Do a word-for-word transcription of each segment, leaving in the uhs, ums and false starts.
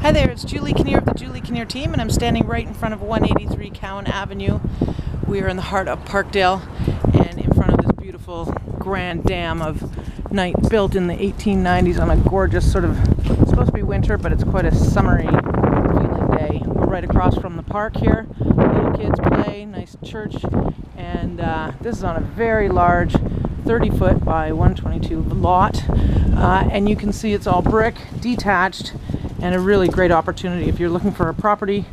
Hi there, it's Julie Kinnear of the Julie Kinnear team, and I'm standing right in front of one eighty-three Cowan Avenue. We are in the heart of Parkdale and in front of this beautiful grand dam of Knight, built in the eighteen nineties on a gorgeous sort of, it's supposed to be winter, but it's quite a summery feeling day. We're right across from the park here. Little kids play, nice church, and uh, this is on a very large thirty foot by one twenty-two lot, uh, and you can see it's all brick, detached, and a really great opportunity if you're looking for a property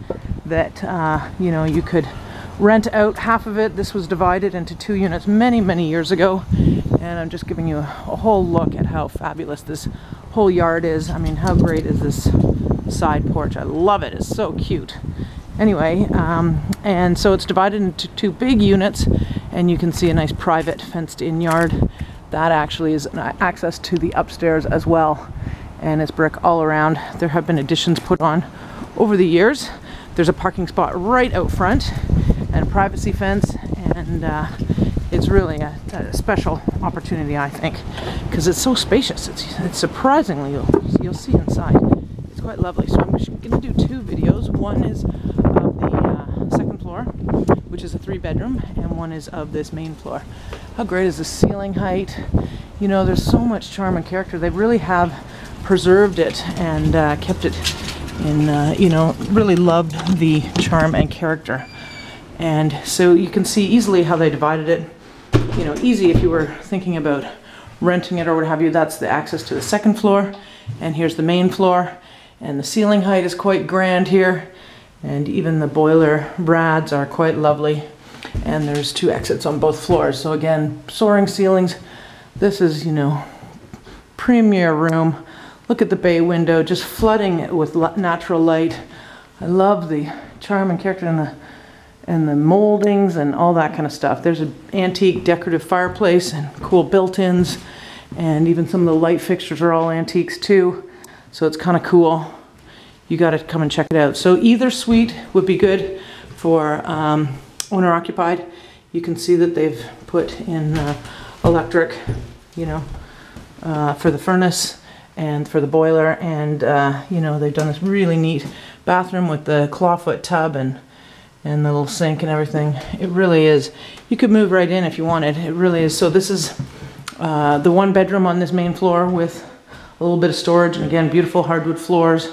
that uh, you know, you could rent out half of it. This was divided into two units many, many years ago, and I'm just giving you a whole look at how fabulous this whole yard is. I mean, how great is this side porch? I love it. It's so cute. Anyway, um, and so it's divided into two big units, and you can see a nice private fenced-in yard. That actually is an access to the upstairs as well, and it's brick all around. There have been additions put on over the years. There's a parking spot right out front and a privacy fence, and uh, it's really a, a special opportunity, I think, because it's so spacious. It's, it's surprisingly, you'll, you'll see inside. It's quite lovely. So I'm going to do two videos. One is of the uh, second floor, which is a three bedroom, and one is of this main floor. How great is the ceiling height? You know, there's so much charm and character. They really have preserved it and uh, kept it in, uh, you know, really loved the charm and character. And so you can see easily how they divided it. You know, easy if you were thinking about renting it or what have you. That's the access to the second floor, and here's the main floor. And the ceiling height is quite grand here, and even the boiler brads are quite lovely, and there's two exits on both floors. So again, soaring ceilings. This is, you know, premier room. Look at the bay window, just flooding it with natural light. I love the charm and character and the and the moldings and all that kind of stuff. There's an antique decorative fireplace and cool built-ins, and even some of the light fixtures are all antiques too. So it's kind of cool. You got to come and check it out. So either suite would be good for um, owner occupied. You can see that they've put in uh, electric, you know, uh, for the furnace and for the boiler, and uh, you know, they've done this really neat bathroom with the clawfoot tub and and the little sink and everything. It really is. You could move right in if you wanted. It really is. So this is uh, the one bedroom on this main floor with a little bit of storage, and again, beautiful hardwood floors,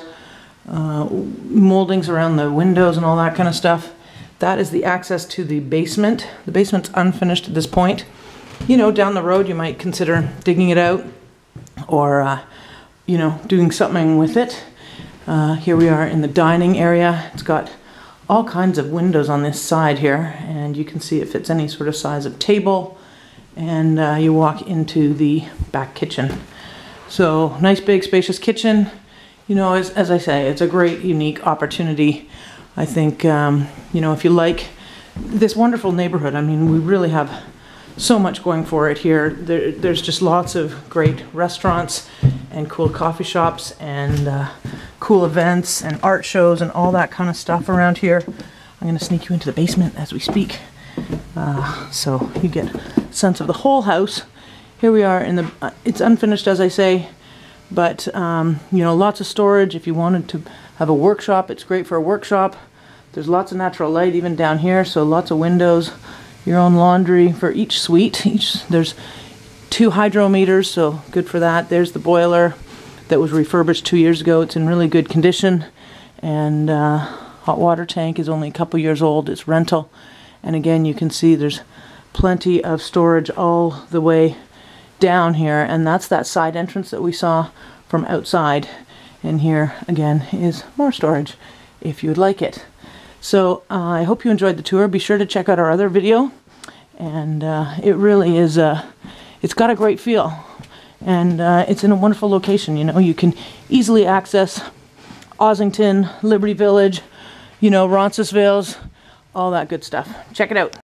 uh, moldings around the windows and all that kind of stuff. That is the access to the basement. The basement's unfinished at this point. You know, down the road you might consider digging it out or, uh, you know, doing something with it. Uh, here we are in the dining area. It's got all kinds of windows on this side here, and you can see it fits any sort of size of table, and uh, you walk into the back kitchen. So nice big spacious kitchen. You know, as, as I say, it's a great unique opportunity. I think, um, you know, if you like this wonderful neighborhood, I mean, we really have so much going for it here. There, there's just lots of great restaurants and cool coffee shops and uh, cool events and art shows and all that kind of stuff around here. I'm going to sneak you into the basement as we speak, uh, so you get a sense of the whole house. Here we are in the, uh, it's unfinished as I say, but um, you know, lots of storage. If you wanted to have a workshop, it's great for a workshop. There's lots of natural light even down here, so lots of windows, your own laundry for each suite. Each, there's two hydro meters, so good for that. There's the boiler that was refurbished two years ago. It's in really good condition, and uh, hot water tank is only a couple years old. It's rental, and again, you can see there's plenty of storage all the way down here, and that's that side entrance that we saw from outside. And here again is more storage if you'd like it. So uh, I hope you enjoyed the tour. Be sure to check out our other video, and uh, it really is a, it's got a great feel, and uh, it's in a wonderful location. You know, you can easily access Ossington, Liberty Village, you know, Roncesvalles, all that good stuff. Check it out.